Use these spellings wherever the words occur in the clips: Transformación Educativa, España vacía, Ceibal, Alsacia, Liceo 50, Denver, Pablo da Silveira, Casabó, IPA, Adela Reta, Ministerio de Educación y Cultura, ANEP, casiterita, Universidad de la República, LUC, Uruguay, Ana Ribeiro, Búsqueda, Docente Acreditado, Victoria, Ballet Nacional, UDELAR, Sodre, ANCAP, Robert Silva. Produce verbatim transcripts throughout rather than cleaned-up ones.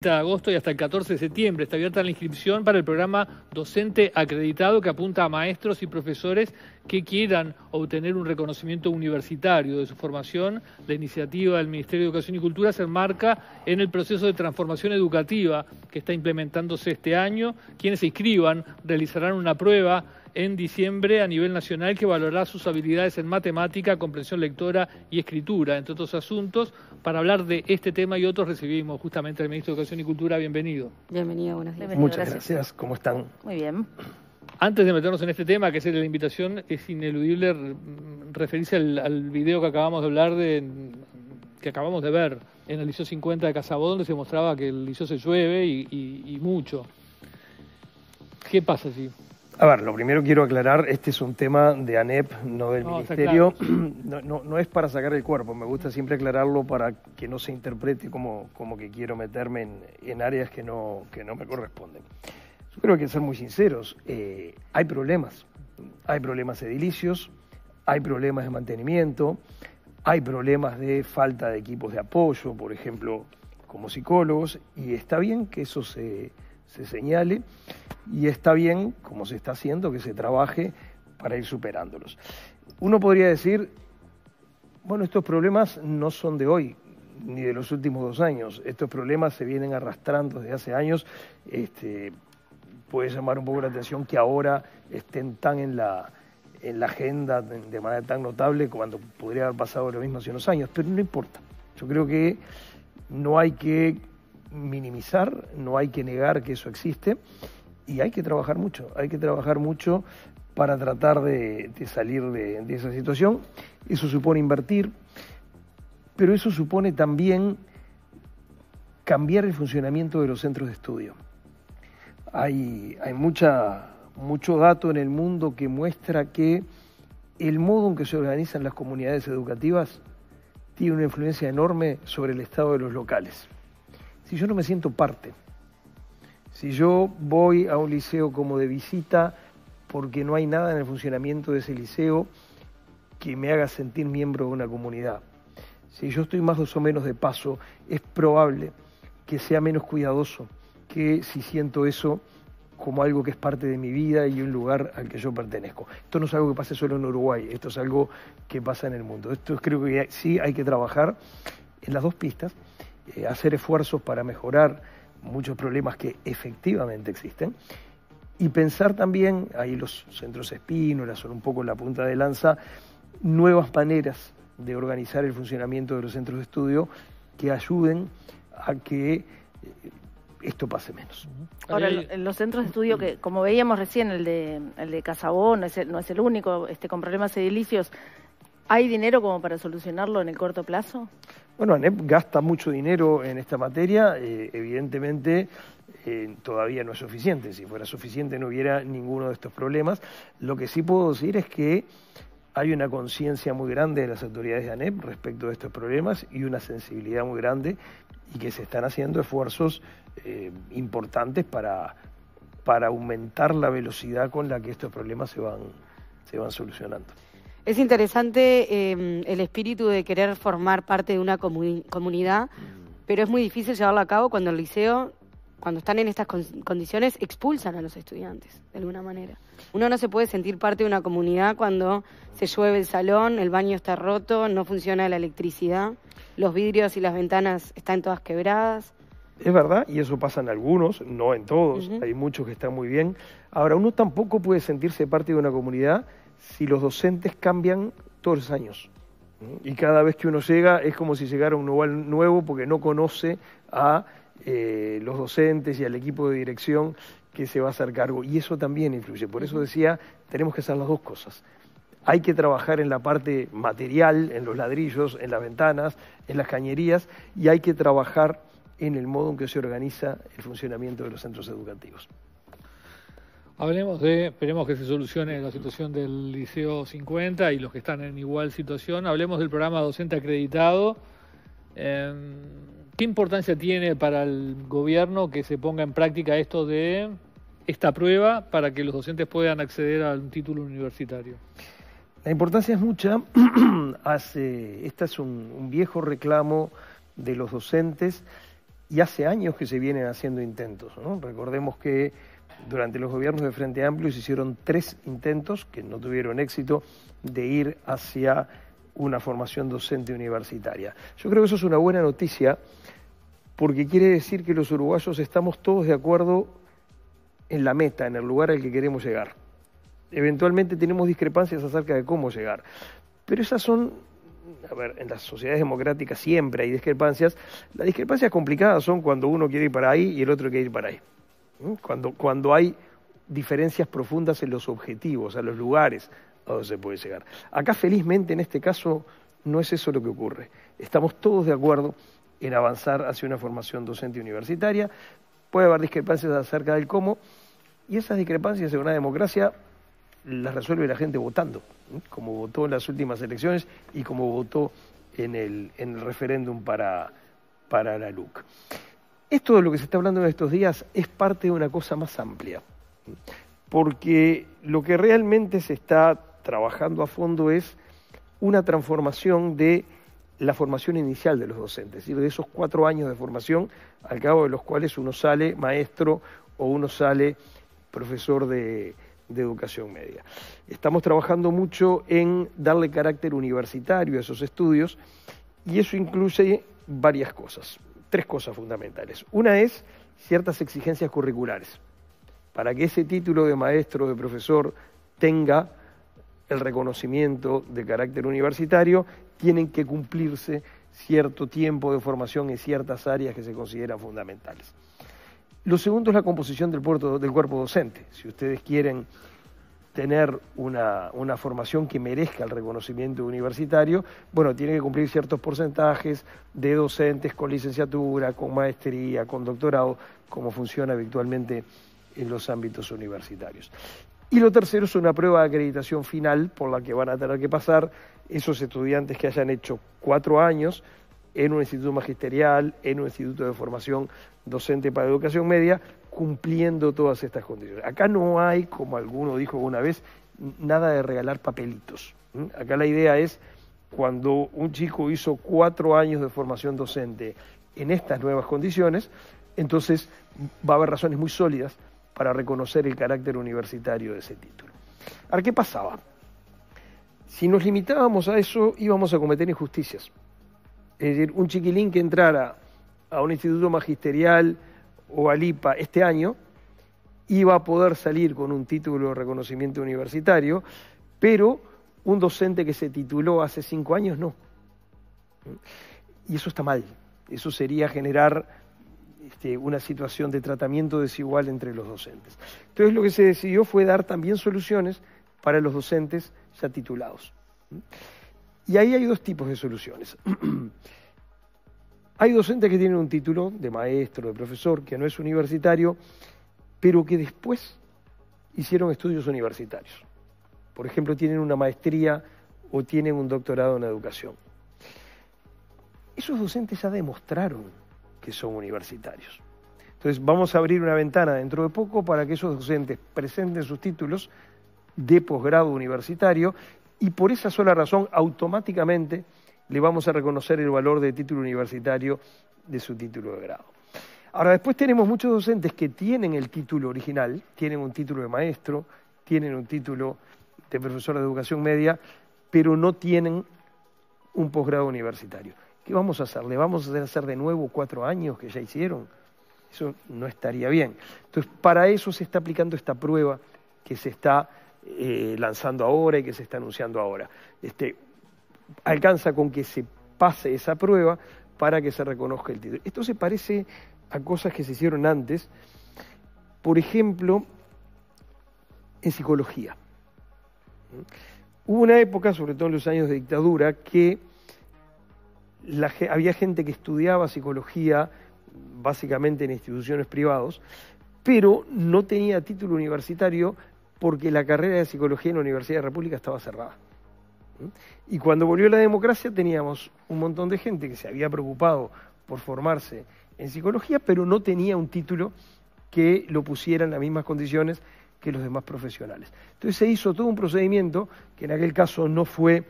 de agosto y hasta el catorce de septiembre está abierta la inscripción para el programa Docente Acreditado, que apunta a maestros y profesores que quieran obtener un reconocimiento universitario de su formación. La iniciativa del Ministerio de Educación y Cultura se enmarca en el proceso de transformación educativa que está implementándose este año. Quienes se inscriban realizarán una prueba en diciembre a nivel nacional que valorará sus habilidades en matemática, comprensión lectora y escritura, entre otros asuntos. Para hablar de este tema y otros recibimos justamente al Ministro de Educación y Cultura. Bienvenido. Bienvenido, buenos días. Bienvenido, muchas gracias. gracias. ¿Cómo están? Muy bien. Antes de meternos en este tema, que es la invitación, es ineludible referirse al, al video que acabamos de hablar de... que acabamos de ver en el Liceo cincuenta de Casabó, donde se mostraba que el liceo se llueve y, y, y mucho. ¿Qué pasa allí? A ver, lo primero quiero aclarar, este es un tema de ANEP, no del no, Ministerio. Claro. No, no, no es para sacar el cuerpo, me gusta siempre aclararlo para que no se interprete como, como que quiero meterme en, en áreas que no, que no me corresponden. Yo creo que hay que ser muy sinceros, eh, hay problemas. Hay problemas edilicios, hay problemas de mantenimiento, hay problemas de falta de equipos de apoyo, por ejemplo, como psicólogos, y está bien que eso se... se señale, y está bien, como se está haciendo, que se trabaje para ir superándolos. Uno podría decir, bueno, estos problemas no son de hoy, ni de los últimos dos años. Estos problemas se vienen arrastrando desde hace años. Este, puede llamar un poco la atención que ahora estén tan en la, en la agenda de manera tan notable cuando podría haber pasado lo mismo hace unos años, pero no importa. Yo creo que no hay que minimizar, no hay que negar que eso existe y hay que trabajar mucho, hay que trabajar mucho para tratar de, de salir de, de esa situación. Eso supone invertir, pero eso supone también cambiar el funcionamiento de los centros de estudio. Hay, hay mucha, mucho dato en el mundo que muestra que el modo en que se organizan las comunidades educativas tiene una influencia enorme sobre el estado de los locales. Si yo no me siento parte, si yo voy a un liceo como de visita porque no hay nada en el funcionamiento de ese liceo que me haga sentir miembro de una comunidad, si yo estoy más o menos de paso, es probable que sea menos cuidadoso que si siento eso como algo que es parte de mi vida y un lugar al que yo pertenezco. Esto no es algo que pase solo en Uruguay, esto es algo que pasa en el mundo. Esto creo que sí hay que trabajar en las dos pistas, hacer esfuerzos para mejorar muchos problemas que efectivamente existen y pensar también, ahí los centros espínolas son un poco la punta de lanza, nuevas maneras de organizar el funcionamiento de los centros de estudio que ayuden a que esto pase menos. Ahora, los centros de estudio que, como veíamos recién, el de, el de Casabó no es el, no es el único, este, con problemas edilicios, ¿hay dinero como para solucionarlo en el corto plazo? Bueno, ANEP gasta mucho dinero en esta materia, eh, evidentemente eh, todavía no es suficiente. Si fuera suficiente no hubiera ninguno de estos problemas. Lo que sí puedo decir es que hay una conciencia muy grande de las autoridades de ANEP respecto de estos problemas y una sensibilidad muy grande y que se están haciendo esfuerzos eh, importantes para, para aumentar la velocidad con la que estos problemas se van, se van solucionando. Es interesante eh, el espíritu de querer formar parte de una comun comunidad, pero es muy difícil llevarlo a cabo cuando el liceo, cuando están en estas con condiciones, expulsan a los estudiantes, de alguna manera. Uno no se puede sentir parte de una comunidad cuando se llueve el salón, el baño está roto, no funciona la electricidad, los vidrios y las ventanas están todas quebradas. Es verdad, y eso pasa en algunos, no en todos, uh-huh. Hay muchos que están muy bien. Ahora, uno tampoco puede sentirse parte de una comunidad si los docentes cambian todos los años. Y cada vez que uno llega es como si llegara un lugar nuevo porque no conoce a eh, los docentes y al equipo de dirección que se va a hacer cargo. Y eso también influye. Por eso decía, tenemos que hacer las dos cosas. Hay que trabajar en la parte material, en los ladrillos, en las ventanas, en las cañerías, y hay que trabajar en el modo en que se organiza el funcionamiento de los centros educativos. Hablemos de, esperemos que se solucione la situación del Liceo cincuenta y los que están en igual situación. Hablemos del programa Docente Acreditado. Eh, ¿Qué importancia tiene para el gobierno que se ponga en práctica esto de esta prueba para que los docentes puedan acceder a un título universitario? La importancia es mucha. Hace, este es un, un viejo reclamo de los docentes y hace años que se vienen haciendo intentos, ¿no? Recordemos que durante los gobiernos de Frente Amplio se hicieron tres intentos que no tuvieron éxito de ir hacia una formación docente universitaria. Yo creo que eso es una buena noticia porque quiere decir que los uruguayos estamos todos de acuerdo en la meta, en el lugar al que queremos llegar. Eventualmente tenemos discrepancias acerca de cómo llegar, pero esas son, a ver, en las sociedades democráticas siempre hay discrepancias. Las discrepancias complicadas son cuando uno quiere ir para ahí y el otro quiere ir para ahí. Cuando, cuando hay diferencias profundas en los objetivos, a los lugares a donde se puede llegar. Acá, felizmente, en este caso, no es eso lo que ocurre. Estamos todos de acuerdo en avanzar hacia una formación docente universitaria. Puede haber discrepancias acerca del cómo, y esas discrepancias en una democracia las resuelve la gente votando, ¿eh? Como votó en las últimas elecciones y como votó en el, en el referéndum para, para la L U C. Esto de lo que se está hablando en estos días es parte de una cosa más amplia, porque lo que realmente se está trabajando a fondo es una transformación de la formación inicial de los docentes, es decir, de esos cuatro años de formación, al cabo de los cuales uno sale maestro o uno sale profesor de, de educación media. Estamos trabajando mucho en darle carácter universitario a esos estudios y eso incluye varias cosas. Tres cosas fundamentales. Una es ciertas exigencias curriculares. Para que ese título de maestro, de profesor, tenga el reconocimiento de carácter universitario, tienen que cumplirse cierto tiempo de formación en ciertas áreas que se consideran fundamentales. Lo segundo es la composición del, puerto, del cuerpo docente. Si ustedes quieren tener una, una formación que merezca el reconocimiento universitario, bueno, tiene que cumplir ciertos porcentajes de docentes con licenciatura, con maestría, con doctorado, como funciona habitualmente en los ámbitos universitarios. Y lo tercero es una prueba de acreditación final por la que van a tener que pasar esos estudiantes que hayan hecho cuatro años en un instituto magisterial, en un instituto de formación docente para educación media, cumpliendo todas estas condiciones. Acá no hay, como alguno dijo una vez, nada de regalar papelitos. Acá la idea es, cuando un chico hizo cuatro años de formación docente en estas nuevas condiciones, entonces va a haber razones muy sólidas para reconocer el carácter universitario de ese título. Ahora, ¿qué pasaba? Si nos limitábamos a eso, íbamos a cometer injusticias. Es decir, un chiquilín que entrara a un instituto magisterial o al I P A este año iba a poder salir con un título de reconocimiento universitario, pero un docente que se tituló hace cinco años no. Y eso está mal. Eso sería generar este, una situación de tratamiento desigual entre los docentes. Entonces lo que se decidió fue dar también soluciones para los docentes ya titulados. Y ahí hay dos tipos de soluciones. Hay docentes que tienen un título de maestro, de profesor, que no es universitario, pero que después hicieron estudios universitarios. Por ejemplo, tienen una maestría o tienen un doctorado en educación. Esos docentes ya demostraron que son universitarios. Entonces, vamos a abrir una ventana dentro de poco para que esos docentes presenten sus títulos de posgrado universitario y por esa sola razón, automáticamente, le vamos a reconocer el valor de título universitario de su título de grado. Ahora, después tenemos muchos docentes que tienen el título original, tienen un título de maestro, tienen un título de profesor de educación media, pero no tienen un posgrado universitario. ¿Qué vamos a hacer? ¿Le vamos a hacer de nuevo cuatro años que ya hicieron? Eso no estaría bien. Entonces, para eso se está aplicando esta prueba que se está eh, lanzando ahora y que se está anunciando ahora. Este, alcanza con que se pase esa prueba para que se reconozca el título. Esto se parece a cosas que se hicieron antes, por ejemplo, en psicología. Hubo una época, sobre todo en los años de dictadura, que la, había gente que estudiaba psicología básicamente en instituciones privadas, pero no tenía título universitario porque la carrera de psicología en la Universidad de la República estaba cerrada. Y cuando volvió la democracia teníamos un montón de gente que se había preocupado por formarse en psicología, pero no tenía un título que lo pusiera en las mismas condiciones que los demás profesionales. Entonces se hizo todo un procedimiento que en aquel caso no fue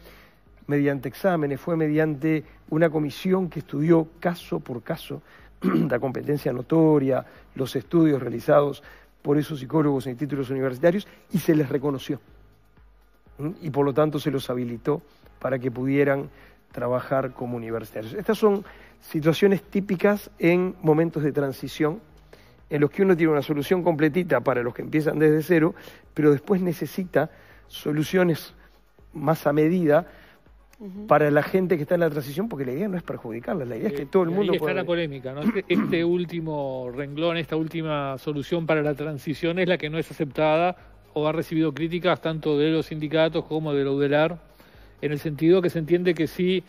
mediante exámenes, fue mediante una comisión que estudió caso por caso la competencia notoria, los estudios realizados por esos psicólogos en títulos universitarios, y se les reconoció. Y por lo tanto se los habilitó para que pudieran trabajar como universitarios. Estas son situaciones típicas en momentos de transición, en los que uno tiene una solución completita para los que empiezan desde cero, pero después necesita soluciones más a medida uh-huh. para la gente que está en la transición, porque la idea no es perjudicarla, la idea eh, es que todo el mundo... Ahí está pueda... la polémica, ¿no? Este, este último renglón, esta última solución para la transición es la que no es aceptada o ha recibido críticas tanto de los sindicatos como de la UDELAR, en el sentido que se entiende que sí,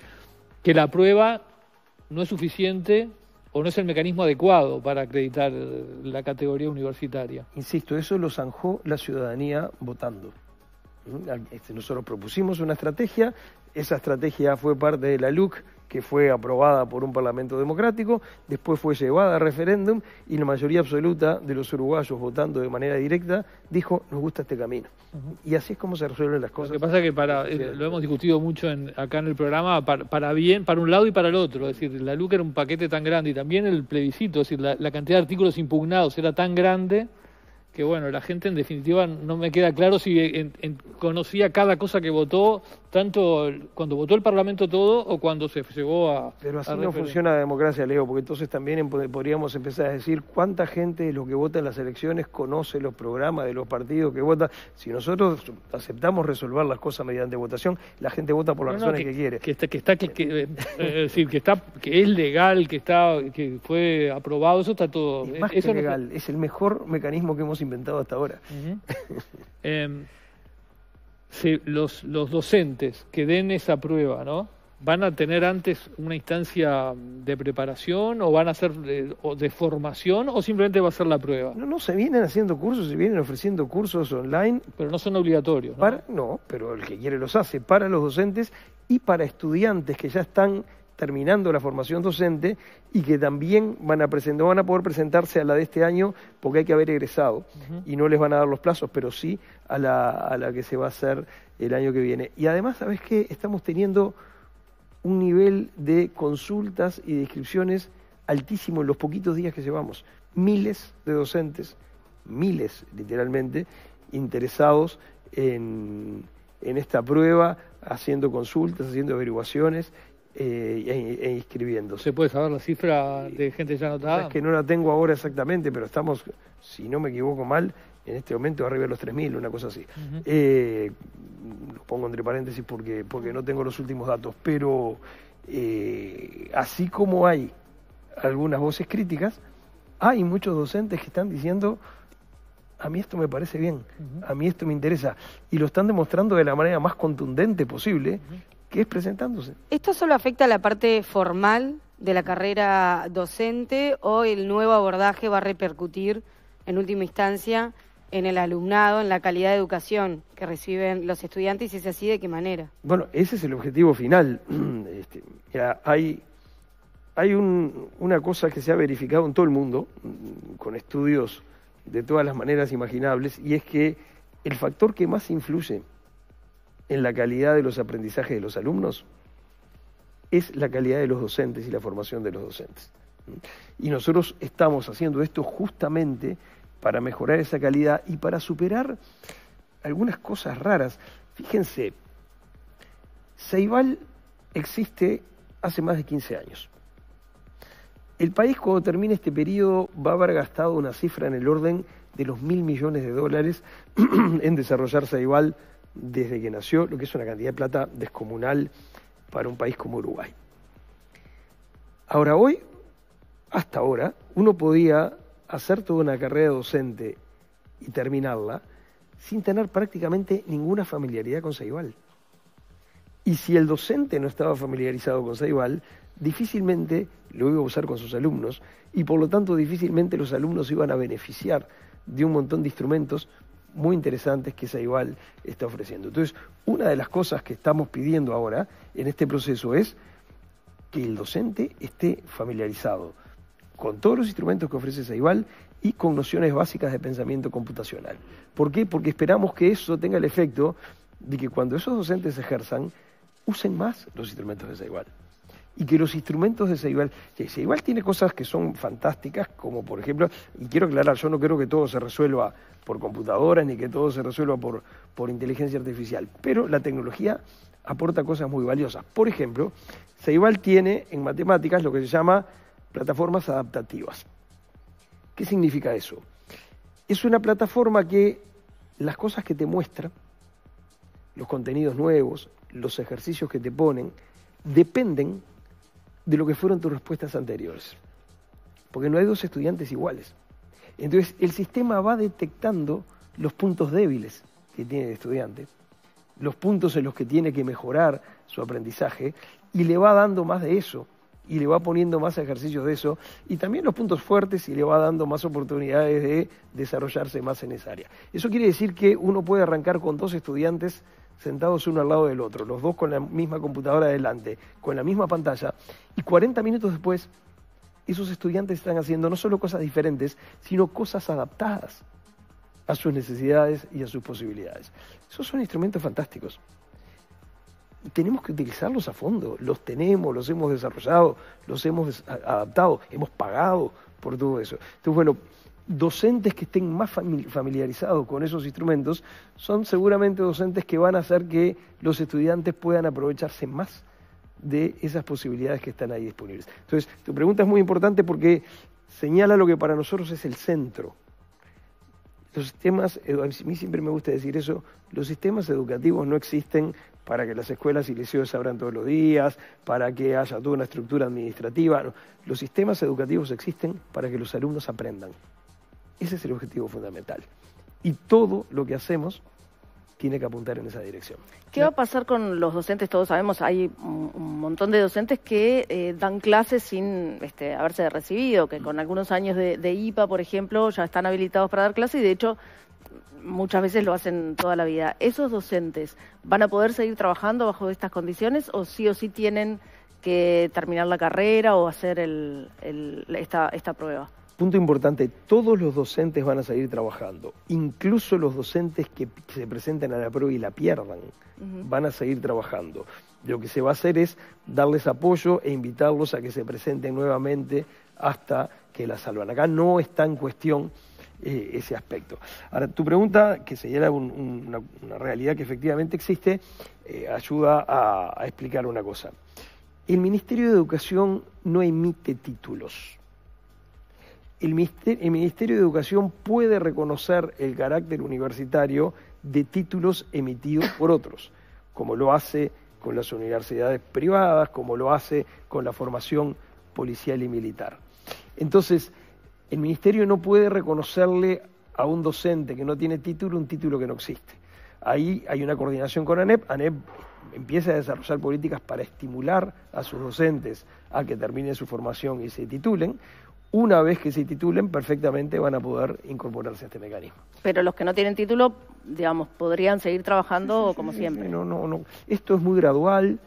que la prueba no es suficiente o no es el mecanismo adecuado para acreditar la categoría universitaria. Insisto, eso lo zanjó la ciudadanía votando. Nosotros propusimos una estrategia, esa estrategia fue parte de la L U C, que fue aprobada por un parlamento democrático, después fue llevada a referéndum y la mayoría absoluta de los uruguayos votando de manera directa dijo, nos gusta este camino. Uh-huh. Y así es como se resuelven las cosas. Lo que pasa es que para, lo hemos discutido mucho en, acá en el programa, para, para bien, para un lado y para el otro. Es decir, la L U C era un paquete tan grande y también el plebiscito, es decir, la, la cantidad de artículos impugnados era tan grande... que bueno, la gente en definitiva no me queda claro si en, en, conocía cada cosa que votó, tanto cuando votó el Parlamento todo o cuando se llegó a... Pero así a no funciona la democracia, Leo, porque entonces también podríamos empezar a decir cuánta gente de los que vota en las elecciones conoce los programas de los partidos que vota. Si nosotros aceptamos resolver las cosas mediante votación, la gente vota por las no, no, razones que, que quiere. Que está, que está, que, que, es decir, que está, que es legal, que está, que fue aprobado, eso está todo. Es más que eso legal, no... es el mejor mecanismo que hemos inventado hasta ahora. Uh-huh. eh, si los, los docentes que den esa prueba, ¿no? ¿Van a tener antes una instancia de preparación o van a hacer de, o de formación o simplemente va a ser la prueba? No, no, se vienen haciendo cursos, se vienen ofreciendo cursos online. Pero no son obligatorios, ¿no? Para, no, pero el que quiere los hace, para los docentes y para estudiantes que ya están terminando la formación docente y que también van a presentar, van a poder presentarse a la de este año porque hay que haber egresado uh-huh. y no les van a dar los plazos, pero sí a la, a la que se va a hacer el año que viene. Y además, ¿sabés qué? Estamos teniendo un nivel de consultas y de inscripciones altísimo en los poquitos días que llevamos. Miles de docentes, miles literalmente, interesados en, en esta prueba, haciendo consultas, haciendo averiguaciones, Eh, e, e inscribiéndose. ¿Se puede saber la cifra de gente ya anotada? Es que no la tengo ahora exactamente, pero estamos, si no me equivoco mal, en este momento arriba de los tres mil, una cosa así. Uh-huh. eh, lo pongo entre paréntesis porque, porque no tengo los últimos datos, pero eh, así como hay algunas voces críticas, hay muchos docentes que están diciendo... a mí esto me parece bien, a mí esto me interesa. Y lo están demostrando de la manera más contundente posible, que es presentándose. ¿Esto solo afecta a la parte formal de la carrera docente o el nuevo abordaje va a repercutir, en última instancia, en el alumnado, en la calidad de educación que reciben los estudiantes? Y si es así, ¿de qué manera? Bueno, ese es el objetivo final. Este, ya, hay... hay un, una cosa que se ha verificado en todo el mundo, con estudios de todas las maneras imaginables, y es que el factor que más influye en la calidad de los aprendizajes de los alumnos es la calidad de los docentes y la formación de los docentes. Y nosotros estamos haciendo esto justamente para mejorar esa calidad y para superar algunas cosas raras. Fíjense, Ceibal existe hace más de quince años. El país, cuando termine este periodo, va a haber gastado una cifra en el orden de los mil millones de dólares en desarrollar Ceibal desde que nació, lo que es una cantidad de plata descomunal para un país como Uruguay. Ahora, hoy, hasta ahora, uno podía hacer toda una carrera docente y terminarla sin tener prácticamente ninguna familiaridad con Ceibal. Y si el docente no estaba familiarizado con Ceibal, difícilmente lo iba a usar con sus alumnos y por lo tanto difícilmente los alumnos iban a beneficiar de un montón de instrumentos muy interesantes que Ceibal está ofreciendo. Entonces, una de las cosas que estamos pidiendo ahora en este proceso es que el docente esté familiarizado con todos los instrumentos que ofrece Ceibal y con nociones básicas de pensamiento computacional. ¿Por qué? Porque esperamos que eso tenga el efecto de que cuando esos docentes ejerzan, usen más los instrumentos de Ceibal. y que los instrumentos de Ceibal, que Ceibal tiene cosas que son fantásticas, como por ejemplo, y quiero aclarar, yo no creo que todo se resuelva por computadoras ni que todo se resuelva por, por inteligencia artificial, pero la tecnología aporta cosas muy valiosas. Por ejemplo, Ceibal tiene en matemáticas lo que se llama plataformas adaptativas. ¿Qué significa eso? Es una plataforma que las cosas que te muestra, los contenidos nuevos, los ejercicios que te ponen, dependen de lo que fueron tus respuestas anteriores. Porque no hay dos estudiantes iguales. Entonces, el sistema va detectando los puntos débiles que tiene el estudiante, los puntos en los que tiene que mejorar su aprendizaje, y le va dando más de eso, y le va poniendo más ejercicios de eso, y también los puntos fuertes, y le va dando más oportunidades de desarrollarse más en esa área. Eso quiere decir que uno puede arrancar con dos estudiantes sentados uno al lado del otro, los dos con la misma computadora adelante, con la misma pantalla, y cuarenta minutos después, esos estudiantes están haciendo no solo cosas diferentes, sino cosas adaptadas a sus necesidades y a sus posibilidades. Esos son instrumentos fantásticos. Tenemos que utilizarlos a fondo, los tenemos, los hemos desarrollado, los hemos adaptado, hemos pagado por todo eso. Entonces, bueno, docentes que estén más familiarizados con esos instrumentos son seguramente docentes que van a hacer que los estudiantes puedan aprovecharse más de esas posibilidades que están ahí disponibles. Entonces, tu pregunta es muy importante porque señala lo que para nosotros es el centro. Los sistemas, a mí siempre me gusta decir eso, los sistemas educativos no existen para que las escuelas y liceos se abran todos los días, para que haya toda una estructura administrativa. No. Los sistemas educativos existen para que los alumnos aprendan. Ese es el objetivo fundamental. Y todo lo que hacemos tiene que apuntar en esa dirección. ¿Qué va a pasar con los docentes? Todos sabemos, hay un montón de docentes que eh, dan clases sin este, haberse recibido, que con algunos años de, de I P A, por ejemplo, ya están habilitados para dar clases y de hecho muchas veces lo hacen toda la vida. ¿Esos docentes van a poder seguir trabajando bajo estas condiciones o sí o sí tienen que terminar la carrera o hacer el, el, esta, esta prueba? Punto importante, todos los docentes van a seguir trabajando, incluso los docentes que se presenten a la prueba y la pierdan, uh-huh. van a seguir trabajando. Lo que se va a hacer es darles apoyo e invitarlos a que se presenten nuevamente hasta que la salvan. Acá no está en cuestión eh, ese aspecto. Ahora, tu pregunta, que señala un, un, una, una realidad que efectivamente existe, eh, ayuda a, a explicar una cosa. El Ministerio de Educación no emite títulos. El Ministerio de Educación puede reconocer el carácter universitario de títulos emitidos por otros, como lo hace con las universidades privadas, como lo hace con la formación policial y militar. Entonces, el Ministerio no puede reconocerle a un docente que no tiene título un título que no existe. Ahí hay una coordinación con ANEP. ANEP empieza a desarrollar políticas para estimular a sus docentes a que terminen su formación y se titulen. Una vez que se titulen, perfectamente van a poder incorporarse a este mecanismo. Pero los que no tienen título, digamos, podrían seguir trabajando sí, sí, como sí, siempre. Sí, no, no, no. Esto es muy gradual,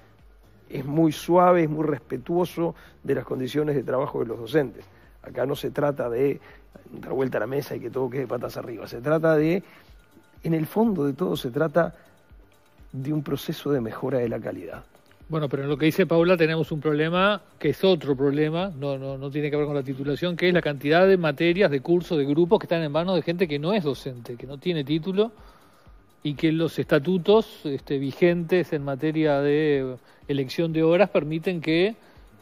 es muy suave, es muy respetuoso de las condiciones de trabajo de los docentes. Acá no se trata de dar vuelta a la mesa y que todo quede patas arriba. Se trata de, en el fondo de todo, se trata de un proceso de mejora de la calidad. Bueno, pero en lo que dice Paula tenemos un problema que es otro problema, no, no, no tiene que ver con la titulación, que es la cantidad de materias, de cursos, de grupos que están en manos de gente que no es docente, que no tiene título y que los estatutos este, vigentes en materia de elección de horas permiten que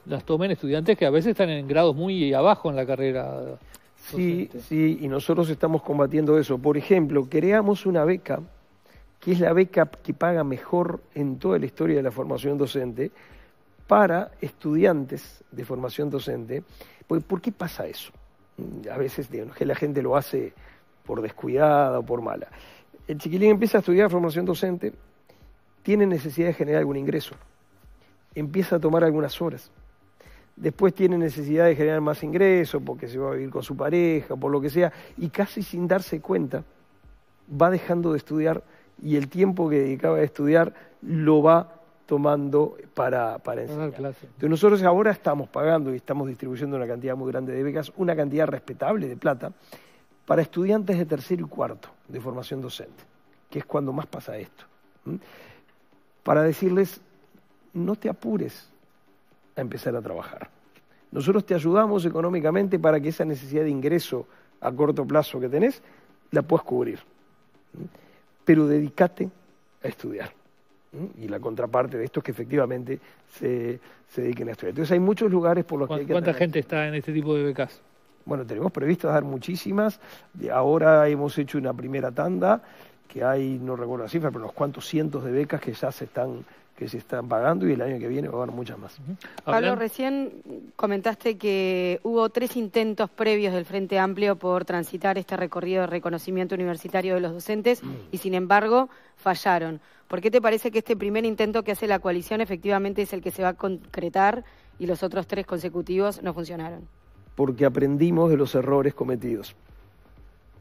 las tomen estudiantes que a veces están en grados muy abajo en la carrera docente. Sí, sí, y nosotros estamos combatiendo eso. Por ejemplo, creamos una beca que es la beca que paga mejor en toda la historia de la formación docente, para estudiantes de formación docente. ¿Por qué pasa eso? A veces que la gente lo hace por descuidada o por mala. El chiquilín empieza a estudiar formación docente, tiene necesidad de generar algún ingreso, empieza a tomar algunas horas, después tiene necesidad de generar más ingresos porque se va a vivir con su pareja, por lo que sea, y casi sin darse cuenta va dejando de estudiar y el tiempo que dedicaba a estudiar lo va tomando para, para enseñar. Entonces nosotros ahora estamos pagando y estamos distribuyendo una cantidad muy grande de becas, una cantidad respetable de plata, para estudiantes de tercero y cuarto de formación docente, que es cuando más pasa esto. ¿Mm? Para decirles, no te apures, a empezar a trabajar. Nosotros te ayudamos económicamente para que esa necesidad de ingreso a corto plazo que tenés, la puedas cubrir. Pero dedícate a estudiar. Y la contraparte de esto es que efectivamente se, se dediquen a estudiar. Entonces hay muchos lugares por los que hay que... ¿Cuánta gente está en este tipo de becas? Bueno, tenemos previsto dar muchísimas. Ahora hemos hecho una primera tanda, que hay, no recuerdo la cifra, pero unos cuantos cientos de becas que ya se están... que se están pagando, y el año que viene va a haber muchas más. Pablo, recién comentaste que hubo tres intentos previos del Frente Amplio por transitar este recorrido de reconocimiento universitario de los docentes, mm. y sin embargo fallaron. ¿Por qué te parece que este primer intento que hace la coalición efectivamente es el que se va a concretar y los otros tres consecutivos no funcionaron? Porque aprendimos de los errores cometidos.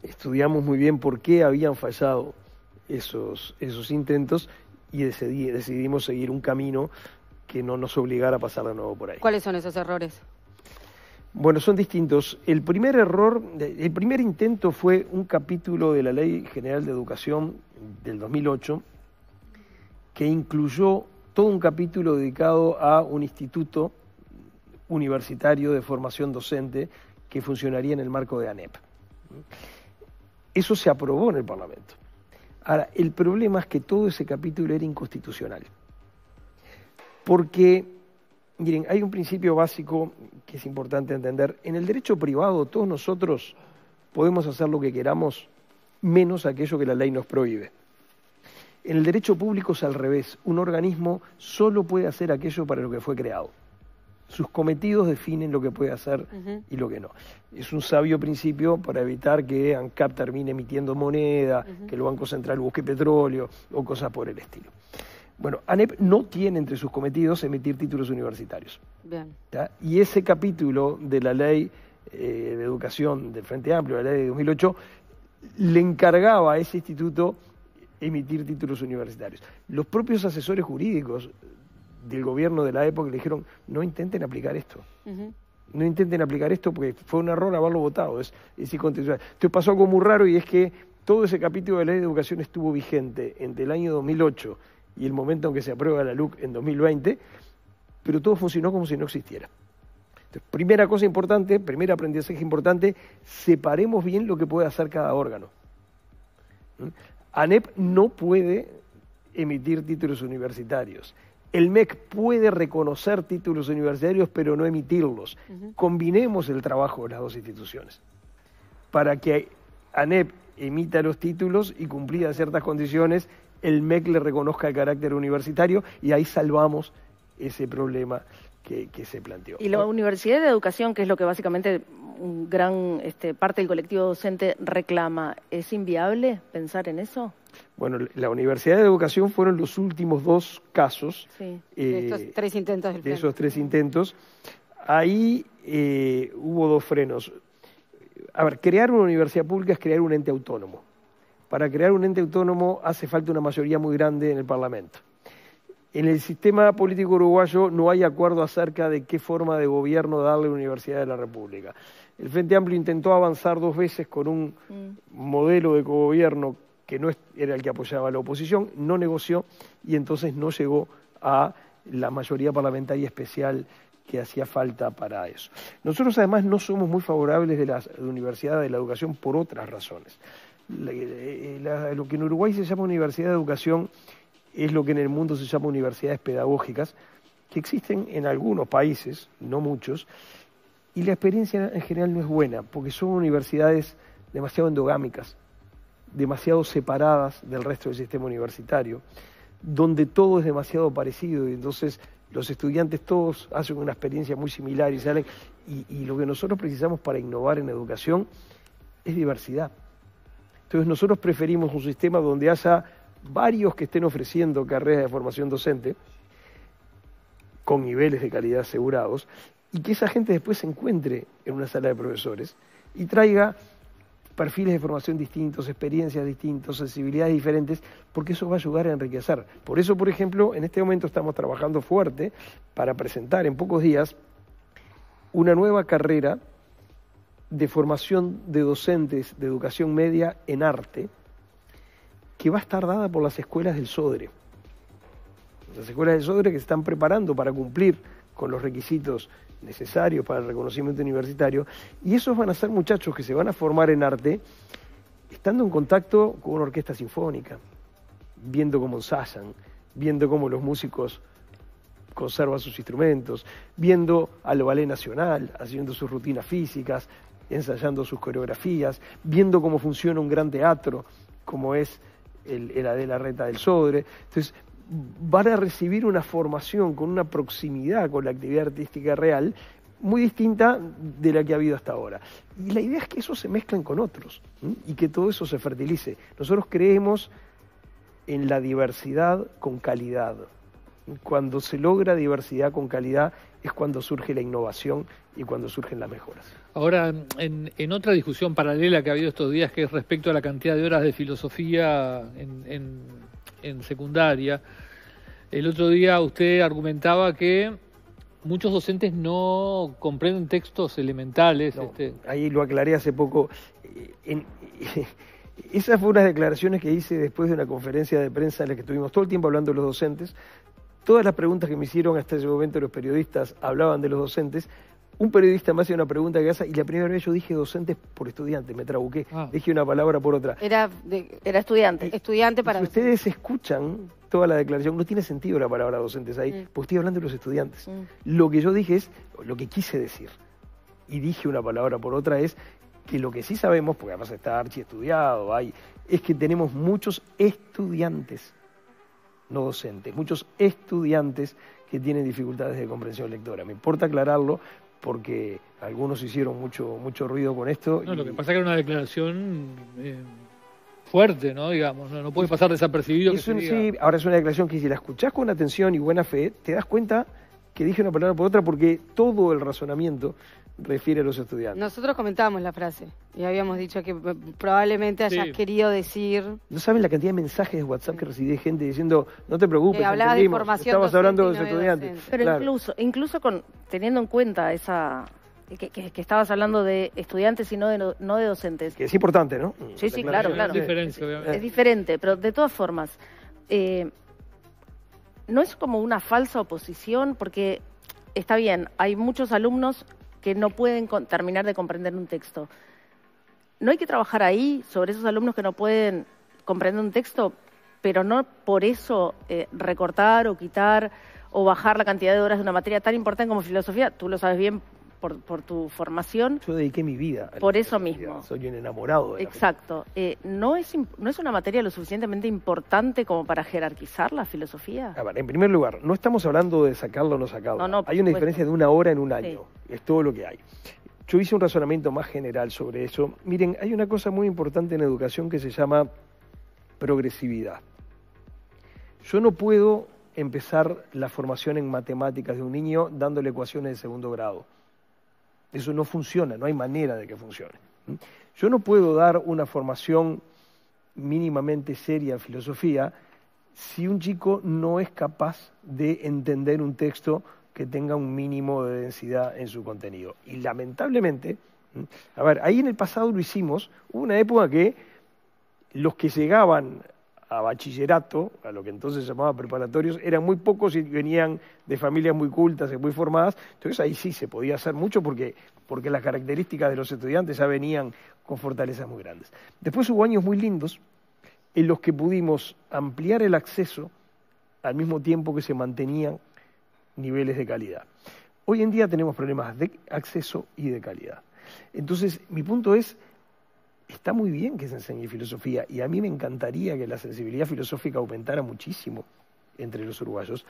Estudiamos muy bien por qué habían fallado esos, esos intentos, y decidí, decidimos seguir un camino que no nos obligara a pasar de nuevo por ahí. ¿Cuáles son esos errores? Bueno, son distintos. El primer error, el primer intento fue un capítulo de la Ley General de Educación del dos mil ocho que incluyó todo un capítulo dedicado a un instituto universitario de formación docente que funcionaría en el marco de ANEP. Eso se aprobó en el Parlamento. Ahora, el problema es que todo ese capítulo era inconstitucional. Porque, miren, hay un principio básico que es importante entender. En el derecho privado, todos nosotros podemos hacer lo que queramos, menos aquello que la ley nos prohíbe. En el derecho público es al revés. Un organismo solo puede hacer aquello para lo que fue creado. Sus cometidos definen lo que puede hacer uh-huh. y lo que no. Es un sabio principio para evitar que ANCAP termine emitiendo moneda, uh-huh. que el Banco Central busque petróleo o cosas por el estilo. Bueno, ANEP no tiene entre sus cometidos emitir títulos universitarios. Bien. Y ese capítulo de la Ley eh, de Educación del Frente Amplio, la Ley de dos mil ocho, le encargaba a ese instituto emitir títulos universitarios. Los propios asesores jurídicos del gobierno de la época le dijeron, no intenten aplicar esto. Uh-huh. No intenten aplicar esto porque fue un error haberlo votado. Es, es inconstitucional. Entonces pasó algo muy raro, y es que todo ese capítulo de la Ley de Educación estuvo vigente entre el año dos mil ocho y el momento en que se aprueba la L U C en dos mil veinte, pero todo funcionó como si no existiera. Entonces, primera cosa importante, primer aprendizaje importante, separemos bien lo que puede hacer cada órgano. ¿Mm? ANEP no puede emitir títulos universitarios. El M E C puede reconocer títulos universitarios, pero no emitirlos. Uh-huh. Combinemos el trabajo de las dos instituciones para que ANEP emita los títulos y, cumplidas ciertas condiciones, el M E C le reconozca el carácter universitario, y ahí salvamos ese problema que, que se planteó. Y la Universidad de Educación, que es lo que básicamente un gran este, parte del colectivo docente reclama, ¿es inviable pensar en eso? Bueno, la Universidad de Educación fueron los últimos dos casos. Sí, de estos eh, tres intentos. Del de esos tres intentos. Ahí eh, hubo dos frenos. A ver, crear una universidad pública es crear un ente autónomo. Para crear un ente autónomo hace falta una mayoría muy grande en el Parlamento. En el sistema político uruguayo no hay acuerdo acerca de qué forma de gobierno darle a la Universidad de la República. El Frente Amplio intentó avanzar dos veces con un mm. modelo de cogobierno que no era el que apoyaba a la oposición, no negoció, y entonces no llegó a la mayoría parlamentaria especial que hacía falta para eso. Nosotros además no somos muy favorables de la Universidad de la Educación por otras razones. La, la, lo que en Uruguay se llama Universidad de Educación es lo que en el mundo se llama universidades pedagógicas, que existen en algunos países, no muchos, y la experiencia en general no es buena, porque son universidades demasiado endogámicas, demasiado separadas del resto del sistema universitario, donde todo es demasiado parecido, y entonces los estudiantes todos hacen una experiencia muy similar y salen, y, y lo que nosotros precisamos para innovar en educación es diversidad. Entonces nosotros preferimos un sistema donde haya varios que estén ofreciendo carreras de formación docente con niveles de calidad asegurados, y que esa gente después se encuentre en una sala de profesores y traiga perfiles de formación distintos, experiencias distintas, sensibilidades diferentes, porque eso va a ayudar a enriquecer. Por eso, por ejemplo, en este momento estamos trabajando fuerte para presentar en pocos días una nueva carrera de formación de docentes de educación media en arte, que va a estar dada por las escuelas del Sodre. Las escuelas del Sodre que se están preparando para cumplir con los requisitos necesarios para el reconocimiento universitario, y esos van a ser muchachos que se van a formar en arte estando en contacto con una orquesta sinfónica, viendo cómo ensayan, viendo cómo los músicos conservan sus instrumentos, viendo al Ballet Nacional, haciendo sus rutinas físicas, ensayando sus coreografías, viendo cómo funciona un gran teatro, como es el, el Adela Reta del Sodre. Entonces, van a recibir una formación con una proximidad con la actividad artística real muy distinta de la que ha habido hasta ahora. Y la idea es que eso se mezclen con otros, ¿sí? Y que todo eso se fertilice. Nosotros creemos en la diversidad con calidad. Cuando se logra diversidad con calidad es cuando surge la innovación y cuando surgen las mejoras. Ahora, en, en otra discusión paralela que ha habido estos días, que es respecto a la cantidad de horas de filosofía en, en, en secundaria, el otro día usted argumentaba que muchos docentes no comprenden textos elementales. No, este... Ahí lo aclaré hace poco. En, en, esas fueron las declaraciones que hice después de una conferencia de prensa en la que estuvimos todo el tiempo hablando de los docentes. Todas las preguntas que me hicieron hasta ese momento los periodistas hablaban de los docentes. Un periodista me hace una pregunta que hace, y la primera vez yo dije docentes por estudiantes, me trabuqué, ah. dije una palabra por otra. Era, de, era estudiante, eh, estudiante para... Si ustedes escuchan toda la declaración, no tiene sentido la palabra docentes ahí, mm. porque estoy hablando de los estudiantes. Mm. Lo que yo dije es, lo que quise decir, y dije una palabra por otra es, que lo que sí sabemos, porque además está archi estudiado, hay, es que tenemos muchos estudiantes, no docentes, muchos estudiantes que tienen dificultades de comprensión lectora. Me importa aclararlo, porque algunos hicieron mucho mucho ruido con esto. No, y... Lo que pasa es que era una declaración eh, fuerte, ¿no? Digamos, no, no puede pasar desapercibido. Eso, que se diga. Sí, ahora es una declaración que si la escuchás con atención y buena fe, te das cuenta que dije una palabra por otra porque todo el razonamiento refiere a los estudiantes. Nosotros comentábamos la frase y habíamos dicho que probablemente hayas sí. querido decir... No saben la cantidad de mensajes de WhatsApp que recibí de gente diciendo, no te preocupes, hablabas de información, estabas hablando de los estudiantes. Docente. Pero claro. incluso, incluso con, teniendo en cuenta esa... Que, que, que estabas hablando de estudiantes y no de, no de docentes. Que es importante, ¿no? Sí, sí, claro, claro. Es diferente, obviamente. Es diferente, pero de todas formas, eh, ¿no es como una falsa oposición? Porque está bien, hay muchos alumnos que no pueden terminar de comprender un texto. ¿No hay que trabajar ahí sobre esos alumnos que no pueden comprender un texto, pero no por eso eh, recortar o quitar o bajar la cantidad de horas de una materia tan importante como filosofía? Tú lo sabes bien por, por tu formación. Yo dediqué mi vida. Por eso mismo. Soy un enamorado de la filosofía. Exacto. Eh, ¿no es, ¿No es una materia lo suficientemente importante como para jerarquizar la filosofía? A ver, en primer lugar, no estamos hablando de sacarlo o no sacarlo. No, no, hay una diferencia de una hora en un año. Sí. Es todo lo que hay. Yo hice un razonamiento más general sobre eso. Miren, hay una cosa muy importante en educación que se llama progresividad. Yo no puedo empezar la formación en matemáticas de un niño dándole ecuaciones de segundo grado. Eso no funciona, no hay manera de que funcione. Yo no puedo dar una formación mínimamente seria en filosofía si un chico no es capaz de entender un texto que tenga un mínimo de densidad en su contenido. Y lamentablemente, a ver, ahí en el pasado lo hicimos, hubo una época que los que llegaban a bachillerato, a lo que entonces se llamaba preparatorios, eran muy pocos y venían de familias muy cultas y muy formadas, entonces ahí sí se podía hacer mucho porque, porque las características de los estudiantes ya venían con fortalezas muy grandes. Después hubo años muy lindos en los que pudimos ampliar el acceso al mismo tiempo que se mantenían niveles de calidad. Hoy en día tenemos problemas de acceso y de calidad. Entonces, mi punto es, está muy bien que se enseñe filosofía y a mí me encantaría que la sensibilidad filosófica aumentara muchísimo entre los uruguayos,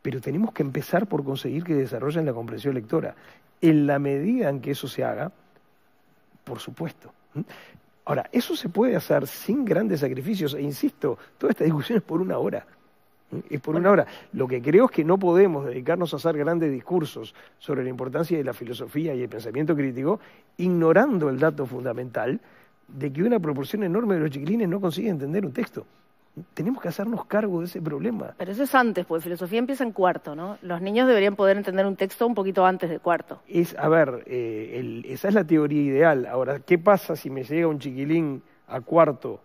pero tenemos que empezar por conseguir que desarrollen la comprensión lectora. En la medida en que eso se haga, por supuesto. Ahora, eso se puede hacer sin grandes sacrificios e insisto, toda esta discusión es por una hora. Es por una hora. Lo que creo es que no podemos dedicarnos a hacer grandes discursos sobre la importancia de la filosofía y el pensamiento crítico, ignorando el dato fundamental de que una proporción enorme de los chiquilines no consigue entender un texto. Tenemos que hacernos cargo de ese problema. Pero eso es antes, porque filosofía empieza en cuarto, ¿no? Los niños deberían poder entender un texto un poquito antes de cuarto. Es, a ver, eh, el, esa es la teoría ideal. Ahora, ¿qué pasa si me llega un chiquilín a cuarto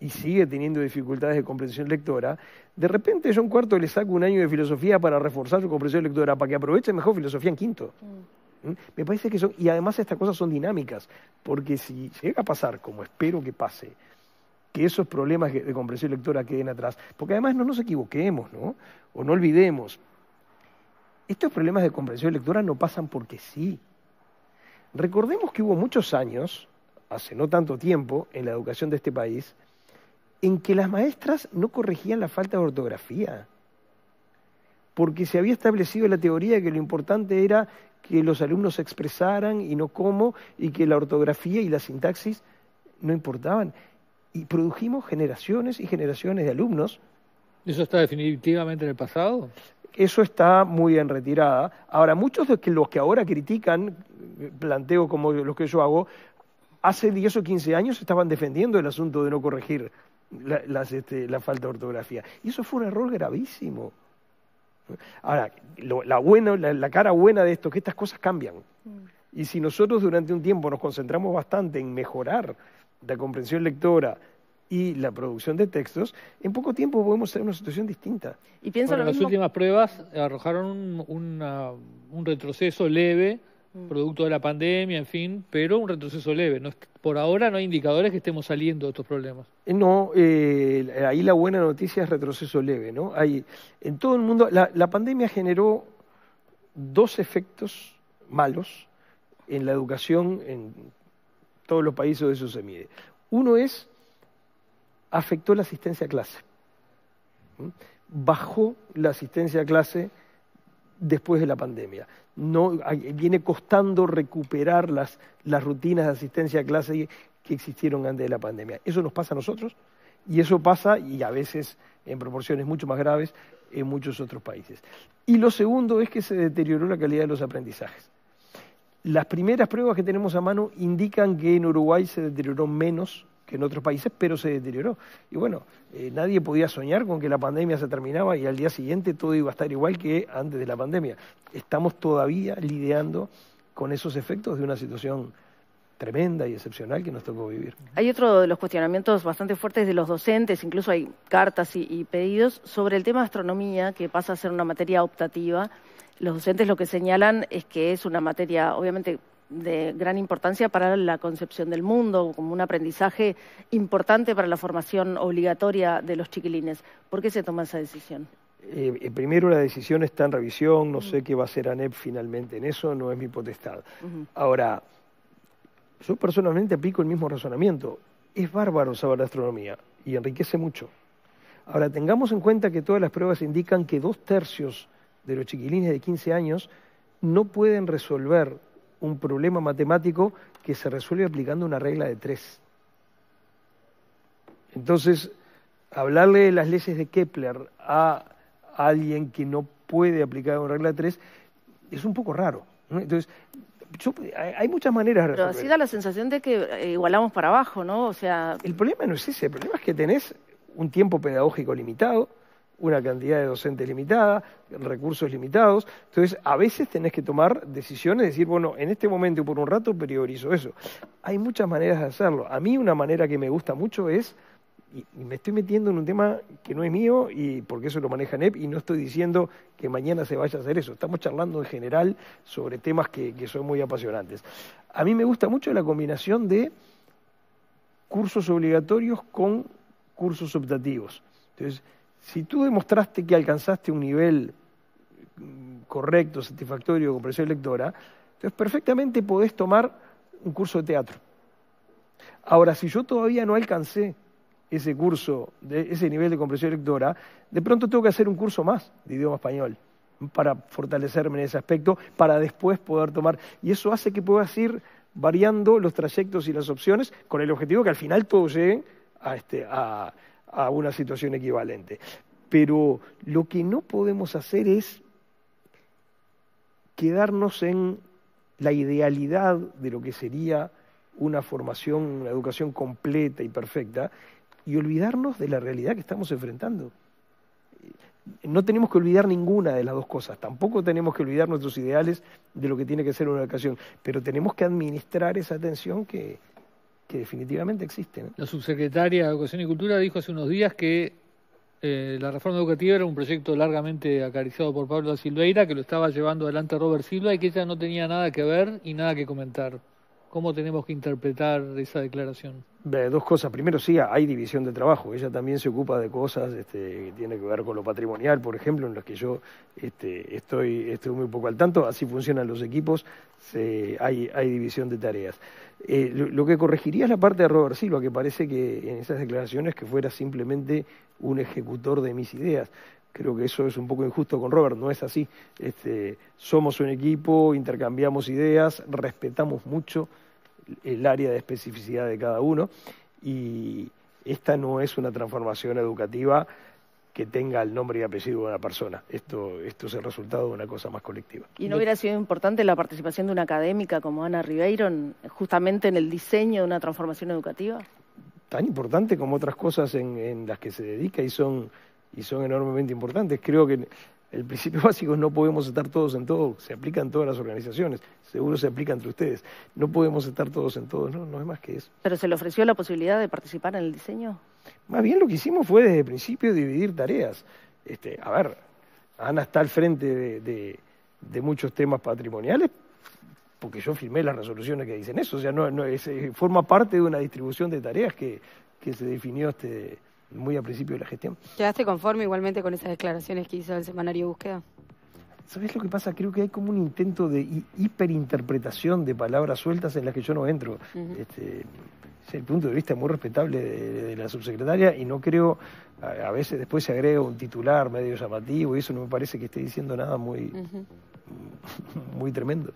y sigue teniendo dificultades de comprensión lectora, de repente yo en cuarto le saco un año de filosofía para reforzar su comprensión lectora, para que aproveche mejor filosofía en quinto. Mm. ¿Mm? Me parece que son, y además estas cosas son dinámicas, porque si llega a pasar, como espero que pase, que esos problemas de comprensión lectora queden atrás, porque además no nos equivoquemos, ¿no? O no olvidemos, estos problemas de comprensión lectora no pasan porque sí. Recordemos que hubo muchos años, hace no tanto tiempo, en la educación de este país, en que las maestras no corregían la falta de ortografía, porque se había establecido la teoría de que lo importante era que los alumnos se expresaran y no cómo, y que la ortografía y la sintaxis no importaban. Y produjimos generaciones y generaciones de alumnos. ¿Eso está definitivamente en el pasado? Eso está muy en retirada. Ahora, muchos de los que ahora critican, planteo como los que yo hago, hace diez o quince años estaban defendiendo el asunto de no corregir la, las, este, la falta de ortografía. Y eso fue un error gravísimo. Ahora, lo, la, buena, la, la cara buena de esto es que estas cosas cambian. Y si nosotros durante un tiempo nos concentramos bastante en mejorar la comprensión lectora y la producción de textos, en poco tiempo podemos tener una situación distinta. Y pienso bueno, lo mismo... Las últimas pruebas arrojaron un, una, un retroceso leve, mm. producto de la pandemia, en fin, pero un retroceso leve. No, por ahora no hay indicadores que estemos saliendo de estos problemas. No, eh, ahí la buena noticia es retroceso leve, ¿no? Hay, en todo el mundo, la, la pandemia generó dos efectos malos en la educación en todos los países de eso se mide. Uno es... afectó la asistencia a clase. Bajó la asistencia a clase después de la pandemia. No, viene costando recuperar las, las rutinas de asistencia a clase que existieron antes de la pandemia. Eso nos pasa a nosotros y eso pasa, y a veces en proporciones mucho más graves, en muchos otros países. Y lo segundo es que se deterioró la calidad de los aprendizajes. Las primeras pruebas que tenemos a mano indican que en Uruguay se deterioró menos que en otros países, pero se deterioró. Y bueno, eh, nadie podía soñar con que la pandemia se terminaba y al día siguiente todo iba a estar igual que antes de la pandemia. Estamos todavía lidiando con esos efectos de una situación tremenda y excepcional que nos tocó vivir. Hay otro de los cuestionamientos bastante fuertes de los docentes, incluso hay cartas y, y pedidos sobre el tema de astronomía, que pasa a ser una materia optativa. Los docentes lo que señalan es que es una materia, obviamente, de gran importancia para la concepción del mundo, como un aprendizaje importante para la formación obligatoria de los chiquilines. ¿Por qué se toma esa decisión? Eh, primero, la decisión está en revisión, no uh-huh. sé qué va a hacer ANEP finalmente en eso, no es mi potestad. Uh-huh. Ahora, yo personalmente aplico el mismo razonamiento. Es bárbaro saber de astronomía y enriquece mucho. Ahora, tengamos en cuenta que todas las pruebas indican que dos tercios de los chiquilines de quince años no pueden resolver un problema matemático que se resuelve aplicando una regla de tres. Entonces, hablarle de las leyes de Kepler a alguien que no puede aplicar una regla de tres es un poco raro, ¿no? Entonces, yo, hay muchas maneras de resolver. Pero así da la sensación de que igualamos para abajo, ¿no? O sea... El problema no es ese, el problema es que tenés un tiempo pedagógico limitado, una cantidad de docentes limitada, recursos limitados. Entonces, a veces tenés que tomar decisiones, decir, bueno, en este momento y por un rato priorizo eso. Hay muchas maneras de hacerlo. A mí una manera que me gusta mucho es, y me estoy metiendo en un tema que no es mío, y porque eso lo maneja ANEP, y no estoy diciendo que mañana se vaya a hacer eso. Estamos charlando en general sobre temas que, que son muy apasionantes. A mí me gusta mucho la combinación de cursos obligatorios con cursos optativos. Entonces, si tú demostraste que alcanzaste un nivel correcto, satisfactorio de comprensión lectora, entonces perfectamente podés tomar un curso de teatro. Ahora, si yo todavía no alcancé ese curso, de ese nivel de comprensión lectora, de pronto tengo que hacer un curso más de idioma español para fortalecerme en ese aspecto, para después poder tomar... Y eso hace que puedas ir variando los trayectos y las opciones con el objetivo que al final todos lleguen a... Este, a a una situación equivalente. Pero lo que no podemos hacer es quedarnos en la idealidad de lo que sería una formación, una educación completa y perfecta, y olvidarnos de la realidad que estamos enfrentando. No tenemos que olvidar ninguna de las dos cosas, tampoco tenemos que olvidar nuestros ideales de lo que tiene que ser una educación, pero tenemos que administrar esa atención que... que definitivamente existen. La subsecretaria de Educación y Cultura dijo hace unos días que eh, la reforma educativa era un proyecto largamente acariciado por Pablo da Silveira, que lo estaba llevando adelante Robert Silva y que ella no tenía nada que ver y nada que comentar. ¿Cómo tenemos que interpretar esa declaración? Eh, dos cosas. Primero, sí, hay división de trabajo. Ella también se ocupa de cosas este, que tienen que ver con lo patrimonial, por ejemplo, en las que yo este, estoy, estoy muy poco al tanto. Así funcionan los equipos, se, hay, hay división de tareas. Eh, lo, lo que corregiría es la parte de Robert Silva, que parece que en esas declaraciones que fuera simplemente un ejecutor de mis ideas. Creo que eso es un poco injusto con Robert, no es así. Este, somos un equipo, intercambiamos ideas, respetamos mucho el área de especificidad de cada uno y esta no es una transformación educativa que tenga el nombre y apellido de una persona. Esto, esto es el resultado de una cosa más colectiva. ¿Y no hubiera sido importante la participación de una académica como Ana Ribeiro en, justamente en el diseño de una transformación educativa? Tan importante como otras cosas en, en las que se dedica y son... y son enormemente importantes. Creo que el principio básico es no podemos estar todos en todo, se aplica en todas las organizaciones, seguro se aplica entre ustedes, no podemos estar todos en todos, no, no es más que eso. ¿Pero se le ofreció la posibilidad de participar en el diseño? Más bien lo que hicimos fue desde el principio dividir tareas. Este, a ver, Ana está al frente de, de, de muchos temas patrimoniales, porque yo firmé las resoluciones que dicen eso, o sea, no, no es, forma parte de una distribución de tareas que, que se definió este... muy al principio de la gestión. ¿Quedaste conforme igualmente con esas declaraciones que hizo el semanario Búsqueda? ¿Sabés lo que pasa? Creo que hay como un intento de hiperinterpretación de palabras sueltas en las que yo no entro. Uh-huh. Este, es el punto de vista muy respetable de, de la subsecretaria y no creo, a, a veces después se agrega un titular medio llamativo y eso no me parece que esté diciendo nada muy, uh-huh. muy tremendo.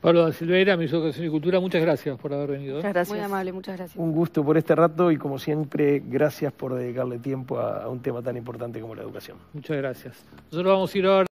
Pablo da Silveira, Ministerio de Educación y Cultura, muchas gracias por haber venido. Muchas gracias. Muy amable, muchas gracias. Un gusto por este rato y como siempre, gracias por dedicarle tiempo a, a un tema tan importante como la educación. Muchas gracias. Nosotros vamos a ir ahora...